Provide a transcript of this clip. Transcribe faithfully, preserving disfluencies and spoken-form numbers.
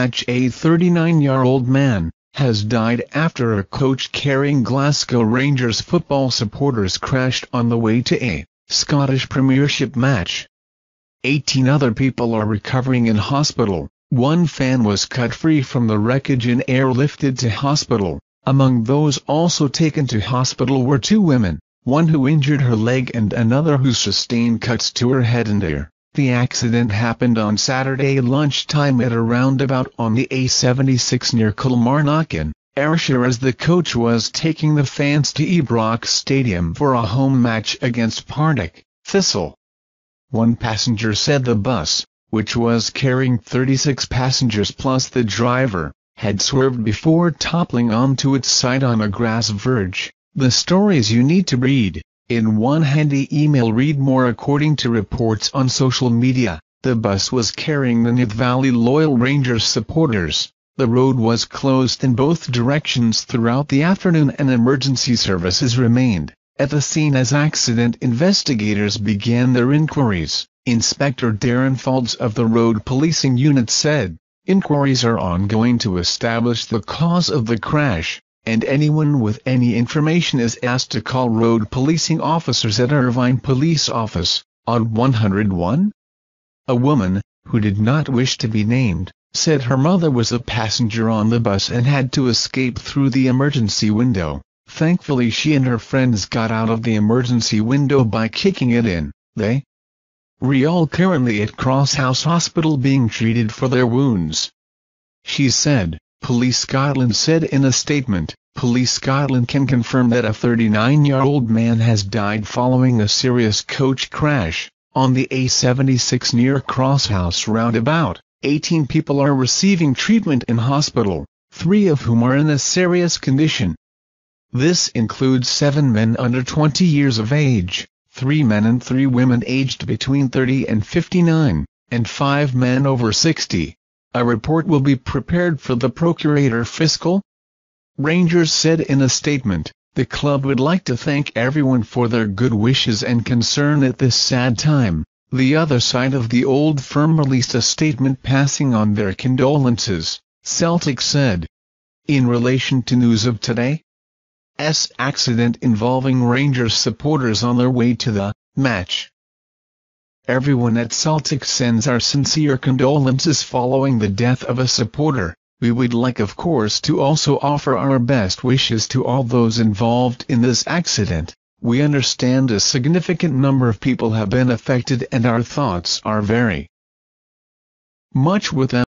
match, a thirty-nine-year-old man, has died after a coach carrying Glasgow Rangers football supporters crashed on the way to a Scottish Premiership match. eighteen other people are recovering in hospital. One fan was cut free from the wreckage and airlifted to hospital. Among those also taken to hospital were two women, one who injured her leg and another who sustained cuts to her head and ear. The accident happened on Saturday lunchtime at a roundabout on the A seventy-six near Kilmarnock in Ayrshire, as the coach was taking the fans to Ibrox Stadium for a home match against Partick Thistle. One passenger said the bus, which was carrying thirty-six passengers plus the driver, had swerved before toppling onto its side on a grass verge. The stories you need to read. In one handy email, read more. According to reports on social media, the bus was carrying the Nith Valley Loyal Rangers supporters. The road was closed in both directions throughout the afternoon and emergency services remained at the scene as accident investigators began their inquiries. Inspector Darren Foulds of the Road Policing Unit said, "Inquiries are ongoing to establish the cause of the crash, and anyone with any information is asked to call road policing officers at Irvine Police Office, on one hundred one. A woman, who did not wish to be named, said her mother was a passenger on the bus and had to escape through the emergency window. Thankfully she and her friends got out of the emergency window by kicking it in. They are all currently at Crosshouse Hospital being treated for their wounds," she said. Police Scotland said in a statement, "Police Scotland can confirm that a thirty-nine-year-old man has died following a serious coach crash on the A seventy-six near Crosshouse roundabout. eighteen people are receiving treatment in hospital, three of whom are in a serious condition. This includes seven men under twenty years of age, three men and three women aged between thirty and fifty-nine, and five men over sixty. A report will be prepared for the Procurator Fiscal." Rangers said in a statement, "The club would like to thank everyone for their good wishes and concern at this sad time." The other side of the old firm released a statement passing on their condolences, Celtic said. In relation to news of today's accident involving Rangers supporters on their way to the match, "Everyone at Celtic sends our sincere condolences following the death of a supporter. We would like, of course, to also offer our best wishes to all those involved in this accident. We understand a significant number of people have been affected and our thoughts are very much with them."